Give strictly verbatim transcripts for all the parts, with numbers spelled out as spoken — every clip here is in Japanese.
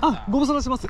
あ、ご無沙汰します。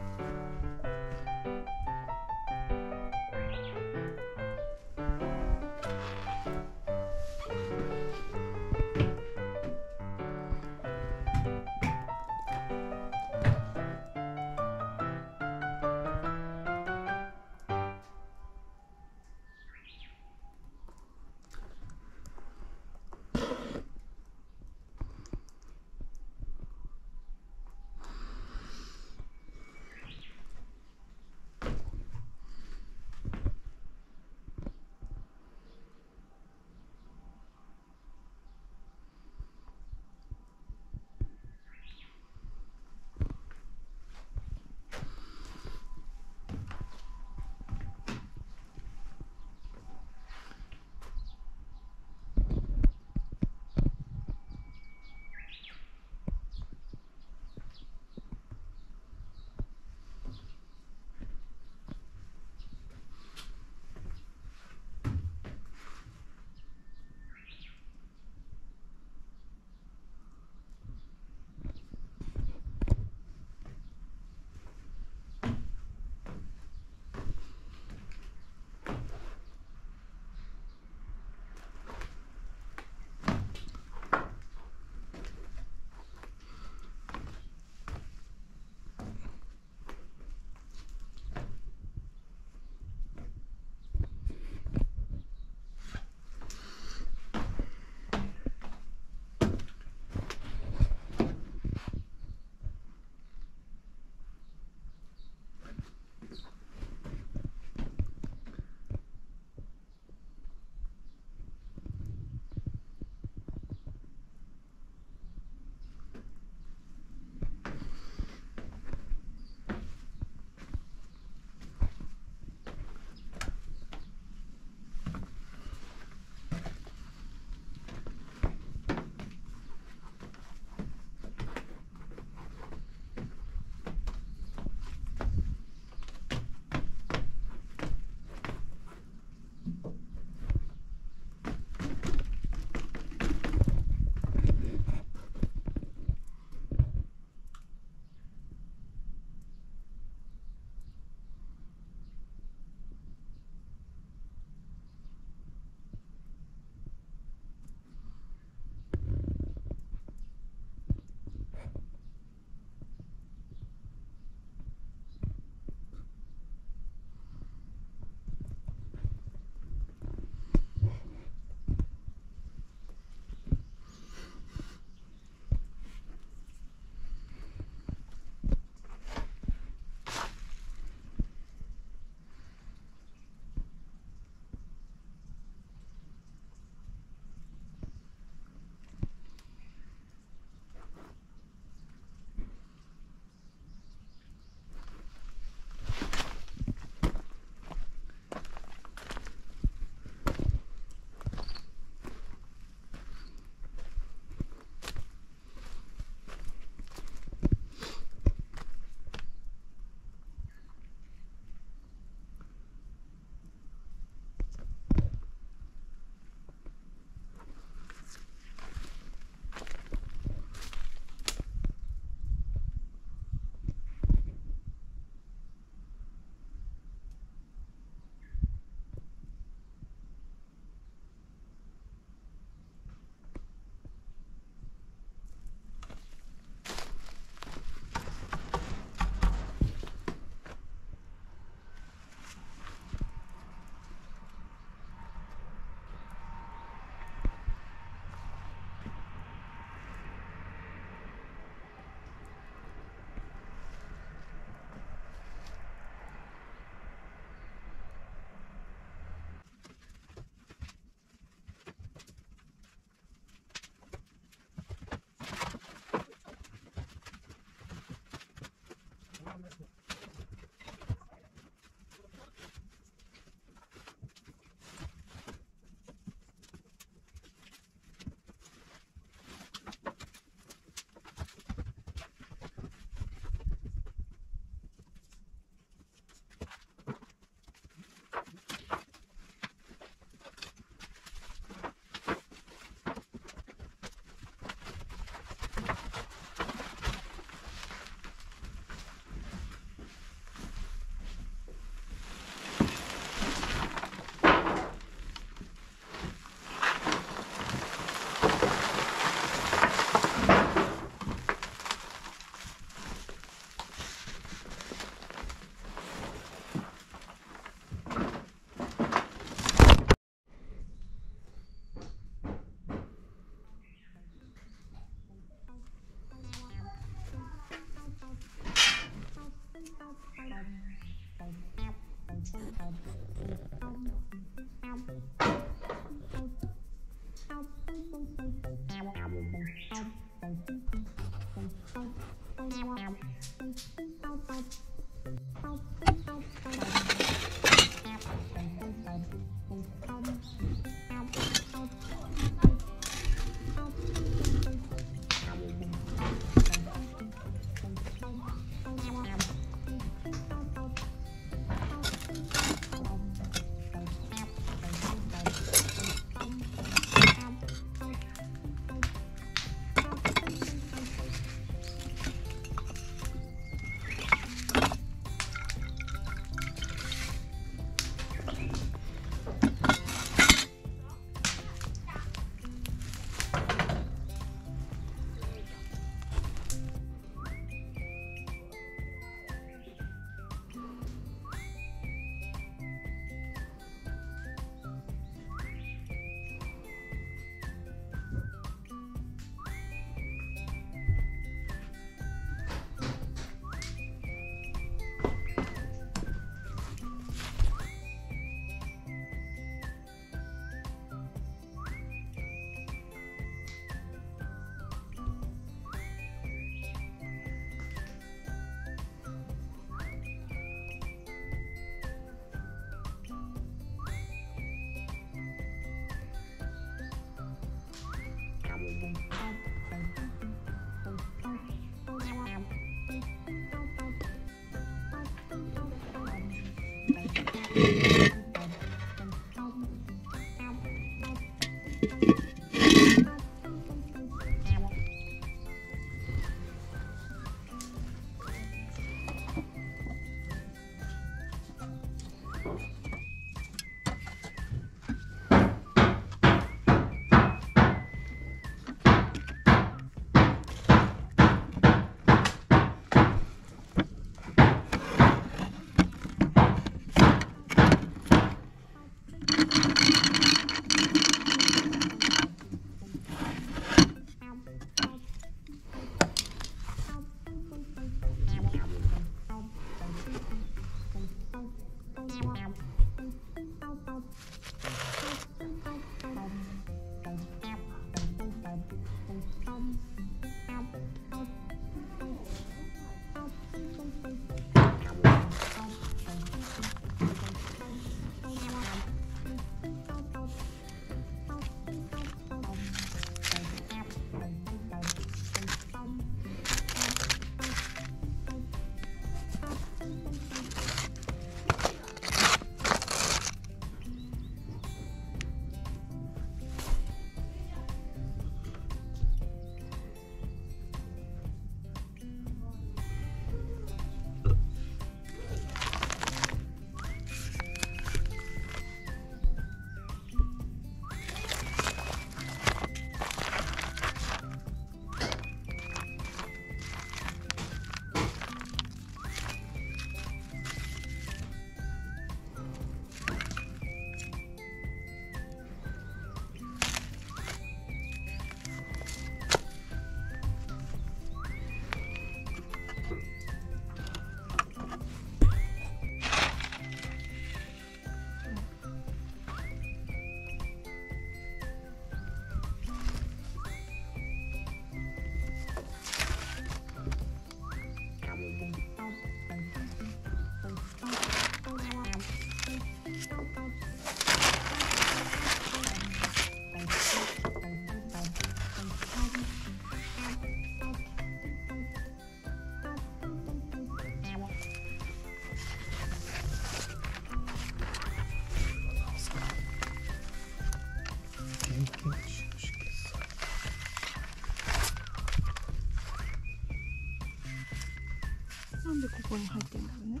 なんでここに入ってるんだろうね。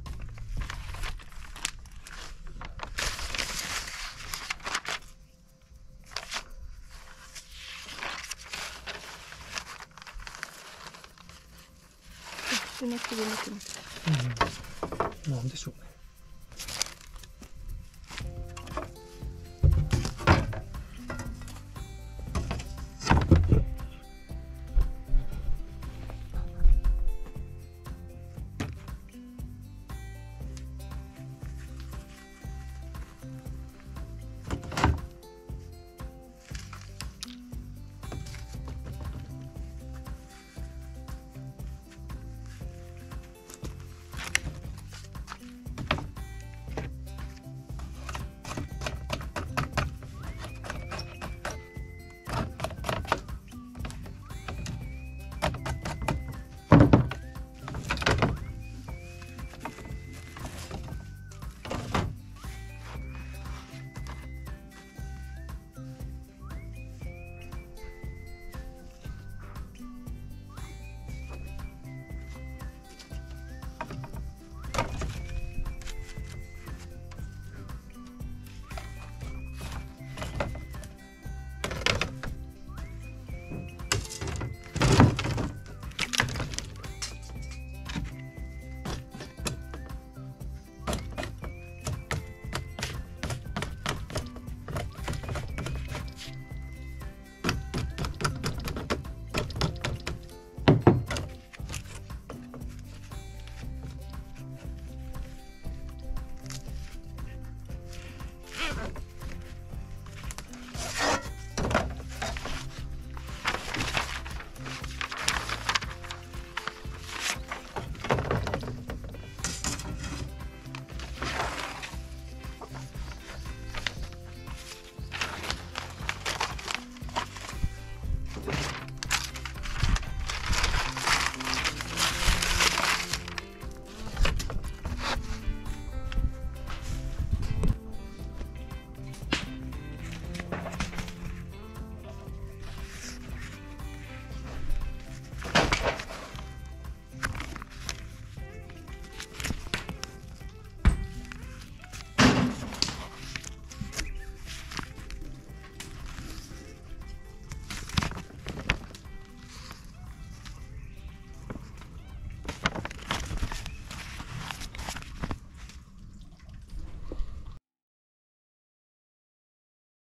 特殊な切り抜きみたいな。うん。なんでしょうね。